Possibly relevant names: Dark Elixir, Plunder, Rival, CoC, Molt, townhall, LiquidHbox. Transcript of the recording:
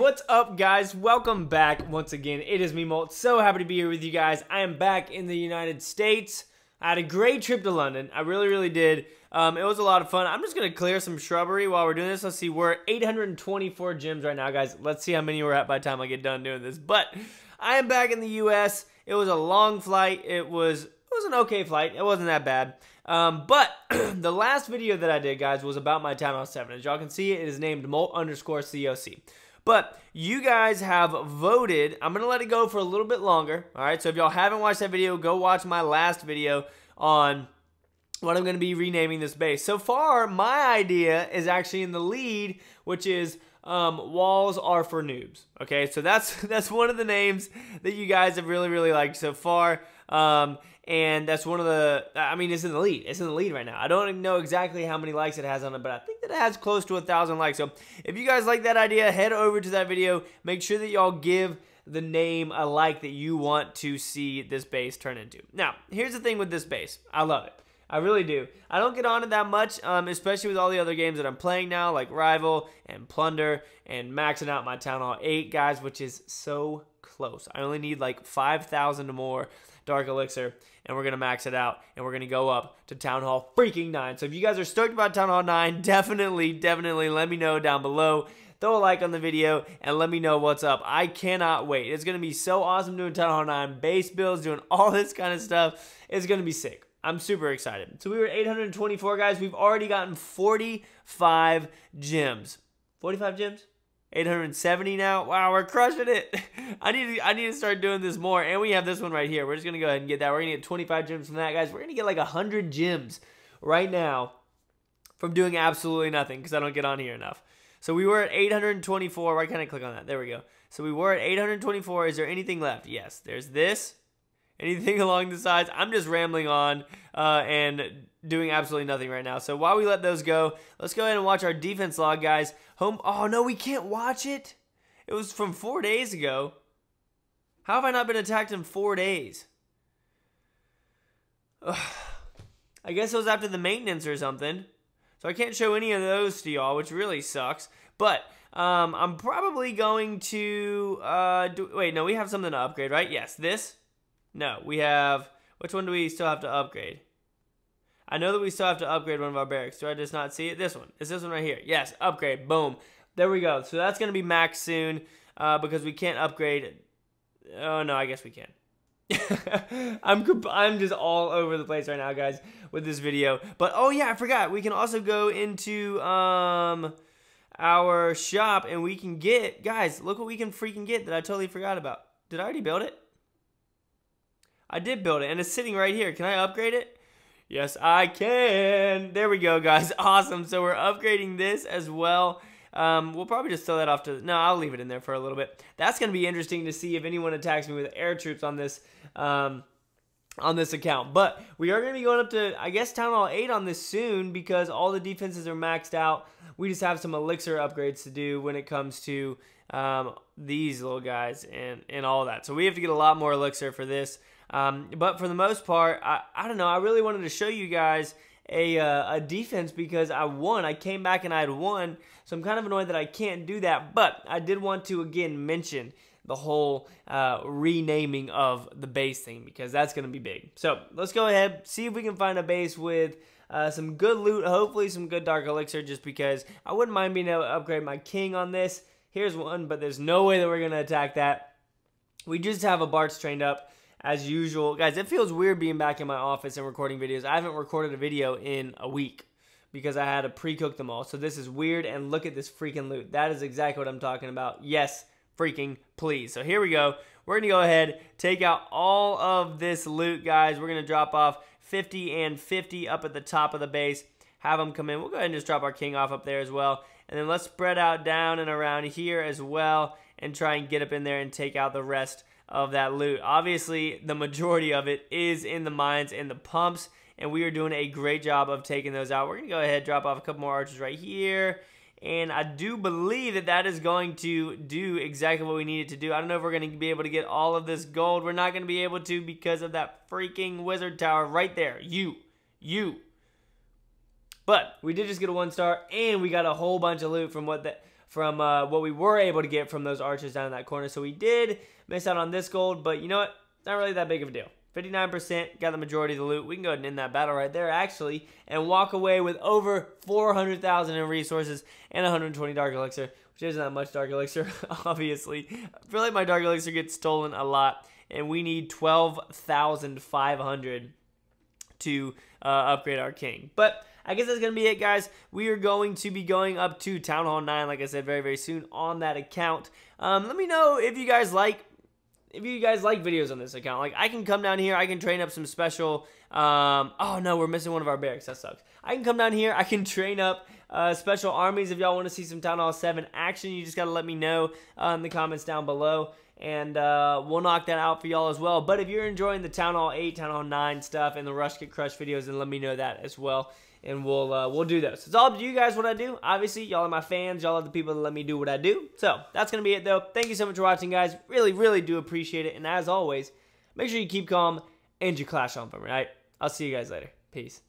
what's up, guys? Welcome back once again. It is me, Molt. So happy to be here with you guys. I am back in the United States. I had a great trip to London. I really did. It was a lot of fun. I'm just gonna clear some shrubbery while we're doing this. Let's see, we're at 824 gems right now, guys. Let's see how many we're at by the time I get done doing this. But I am back in the U.S. It was a long flight. It was an okay flight. It wasn't that bad. But the last video that I did, guys, was about my time out 7. As y'all can see, it is named Molt_CoC. But you guys have voted. I'm going to let it go for a little bit longer. All right, so if y'all haven't watched that video, go watch my last video on what I'm going to be renaming this base. So far, my idea is actually in the lead, which is walls are for noobs. Okay, so that's one of the names that you guys have really liked so far. And that's one of the, I mean, it's in the lead. It's in the lead right now. I don't know exactly how many likes it has on it, but I think that it has close to 1,000 likes. So if you guys like that idea, head over to that video. Make sure that y'all give the name a like that you want to see this base turn into. Now, here's the thing with this base. I love it. I really do. I don't get on it that much, especially with all the other games that I'm playing now, like Rival and Plunder, and maxing out my Town Hall 8, guys, which is so close. I only need like 5,000 or more Dark Elixir, and we're going to max it out, and we're going to go up to Town Hall freaking 9. So if you guys are stoked about Town Hall 9, definitely let me know down below. Throw a like on the video, and let me know what's up. I cannot wait. It's going to be so awesome doing Town Hall 9 base builds, doing all this kind of stuff. It's going to be sick. I'm super excited. So we were at 824, guys. We've already gotten 45 gems. 45 gems? 870 now. Wow, we're crushing it. I need to start doing this more. And we have this one right here. We're just going to go ahead and get that. We're going to get 25 gems from that, guys. We're going to get like 100 gems right now from doing absolutely nothing because I don't get on here enough. So we were at 824. Why can't I click on that? There we go. So we were at 824. Is there anything left? Yes, there's this. Anything along the sides. I'm just rambling on and doing absolutely nothing right now. So while we let those go, let's go ahead and watch our defense log, guys. Home. Oh, no, we can't watch it. It was from 4 days ago. How have I not been attacked in 4 days? Ugh. I guess it was after the maintenance or something. So I can't show any of those to y'all, which really sucks. But I'm probably going to... wait, no, we have something to upgrade, right? Yes, this... No, we have... Which one do we still have to upgrade? I know that we still have to upgrade one of our barracks. Do I just not see it? This one. It's this one right here. Yes, upgrade. Boom. There we go. So that's going to be max soon because we can't upgrade... Oh, no, I guess we can. I'm just all over the place right now, guys, with this video. But, oh, yeah, I forgot. We can also go into our shop and we can get... Guys, look what we can freaking get that I totally forgot about. Did I already build it? I did build it, and it's sitting right here. Can I upgrade it? Yes, I can. There we go, guys. Awesome. So we're upgrading this as well. We'll probably just throw that off to... No, I'll leave it in there for a little bit. That's going to be interesting to see if anyone attacks me with air troops on this account. But we are going to be going up to, I guess, Town Hall 8 on this soon because all the defenses are maxed out. We just have some elixir upgrades to do when it comes to these little guys and all that. So we have to get a lot more elixir for this. But for the most part, I don't know. I really wanted to show you guys a defense because I won. I came back and I had won, so I'm kind of annoyed that I can't do that. But I did want to, again, mention the whole renaming of the base thing because that's going to be big. So let's go ahead, see if we can find a base with some good loot, hopefully some good Dark Elixir, just because I wouldn't mind being able to upgrade my king on this. Here's one, but there's no way that we're going to attack that. We just have a Bart's trained up. As usual, guys, it feels weird being back in my office and recording videos. I haven't recorded a video in a week because I had to pre-cook them all. So this is weird, and look at this freaking loot. That is exactly what I'm talking about. Yes, freaking please. So here we go. We're going to go ahead, take out all of this loot, guys. We're going to drop off 50 and 50 up at the top of the base. Have them come in. We'll go ahead and just drop our king off up there as well. And then let's spread out down and around here as well and try and get up in there and take out the rest of that loot. Obviously, the majority of it is in the mines and the pumps, and we are doing a great job of taking those out. We're going to go ahead, drop off a couple more archers right here, and I do believe that that is going to do exactly what we need it to do. I don't know if we're going to be able to get all of this gold. We're not going to be able to because of that freaking wizard tower right there. You. But we did just get a 1-star, and we got a whole bunch of loot from what that from what we were able to get from those archers down in that corner. So we did miss out on this gold, but you know what? Not really that big of a deal. 59%, got the majority of the loot. We can go ahead and end that battle right there, actually, and walk away with over 400,000 in resources and 120 Dark Elixir, which isn't that much Dark Elixir, obviously. I feel like my Dark Elixir gets stolen a lot, and we need 12,500 to upgrade our king. But I guess that's going to be it, guys. We are going to be going up to Town Hall 9, like I said, very, very soon on that account. Let me know if you guys like videos on this account. Like, I can come down here, I can train up some special, oh no, we're missing one of our barracks, that sucks. I can come down here, I can train up special armies. If y'all want to see some Town Hall 7 action, you just got to let me know in the comments down below, and we'll knock that out for y'all as well. But if you're enjoying the Town Hall 8, Town Hall 9 stuff, and the Rush Get Crushed videos, then let me know that as well. And we'll do those. It's all up to you guys what I do. Obviously, y'all are my fans. Y'all are the people that let me do what I do. So, that's going to be it, though. Thank you so much for watching, guys. Really, really do appreciate it. And as always, make sure you keep calm and you clash on them, right? I'll see you guys later. Peace.